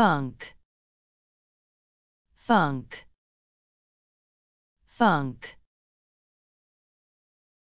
funk, funk, funk.